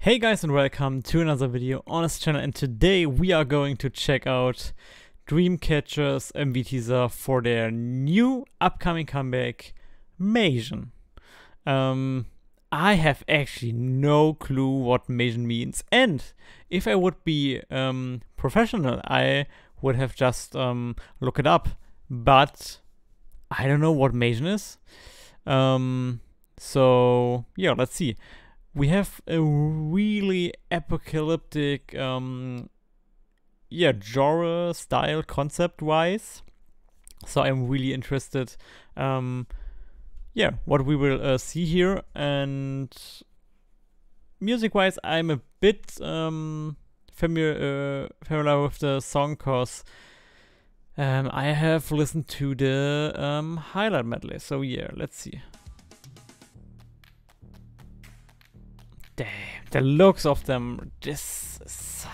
Hey guys, and welcome to another video on this channel, and today we are going to check out Dreamcatcher's MV teaser for their new upcoming comeback, Maison. I have actually no clue what Maison means, and if I would be professional, I would have just looked it up, but I don't know what Maison is. So yeah, let's see. We have a really apocalyptic, genre style concept wise. So I'm really interested, what we will see here. And music wise, I'm a bit familiar with the song because I have listened to the highlight medley. So yeah, let's see. Damn, the looks of them, this is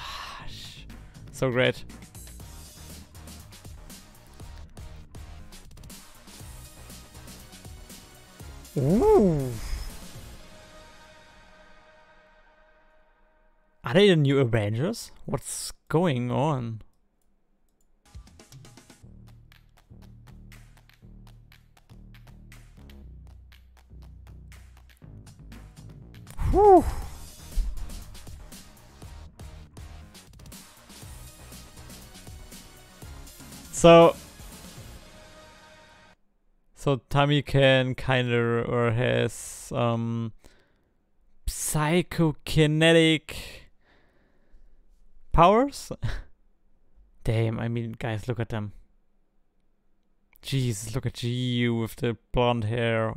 so great. Ooh. Are they the new Avengers? What's going on? Whew. So Dami can kinda or has psychokinetic powers. Damn, I mean, guys, look at them. Jesus, look at JiU with the blonde hair.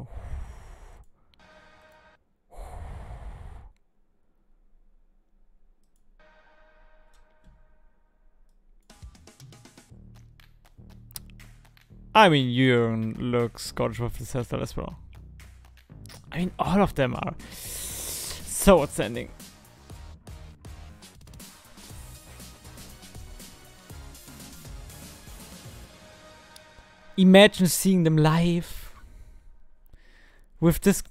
I mean, Jürgen looks gorgeous with this hairstyle as well. I mean, all of them are so outstanding. Imagine seeing them live with this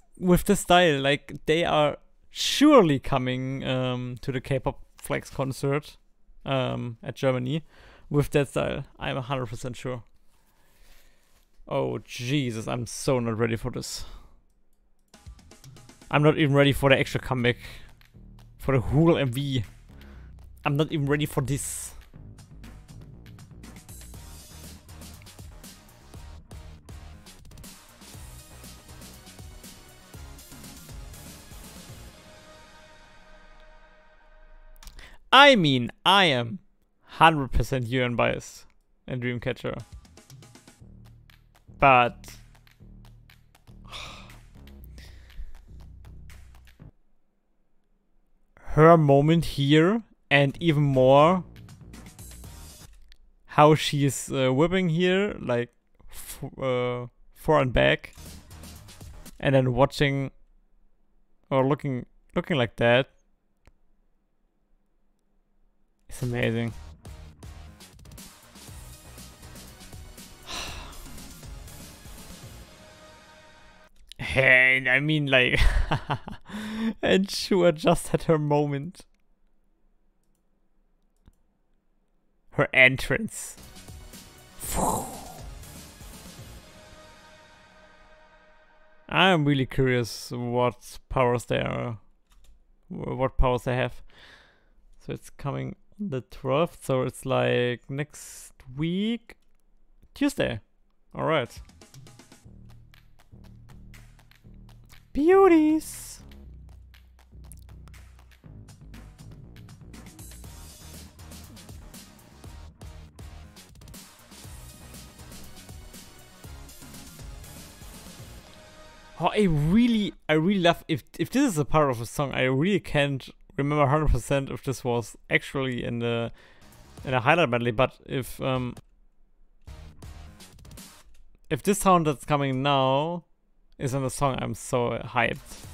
style. Like, they are surely coming to the K-Pop Flex concert at Germany with that style. I'm 100% sure. Oh Jesus, I'm so not ready for this. I'm not even ready for the actual comeback. For the whole MV. I'm not even ready for this. I mean, I am 100% JiU unbiased and Dreamcatcher. But her moment here, and even more how she is whipping here, like fore and back, and then watching or looking like that, it's amazing. And I mean, like, and Shua just had her moment. Her entrance. I'm really curious what powers they have. So it's coming on the 12th, so it's like next week, Tuesday. All right. Beauties. Oh, I really love if this is a part of a song. I really can't remember 100% if this was actually in the highlight medley, but if this sound that's coming now is in the song, I'm so hyped.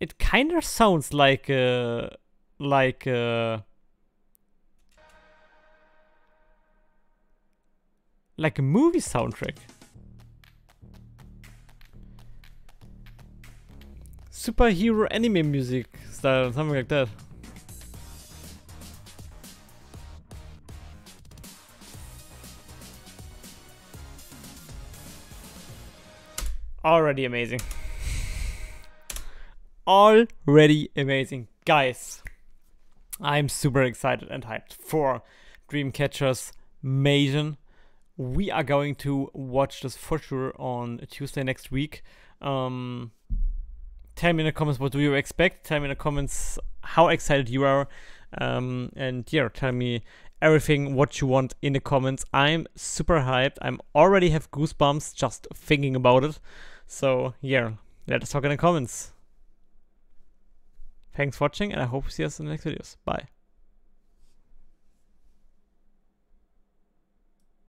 It kind of sounds like a movie soundtrack. Superhero anime music style, something like that. Already amazing. Already amazing. Guys, I'm super excited and hyped for Dreamcatcher's Maison. We are going to watch this for sure on Tuesday next week. Tell me in the comments, what do you expect? Tell me in the comments how excited you are. And yeah, tell me everything what you want in the comments. I'm super hyped. I'm already have goosebumps just thinking about it. So yeah, let us talk in the comments. Thanks for watching, and I hope to see us in the next videos. Bye.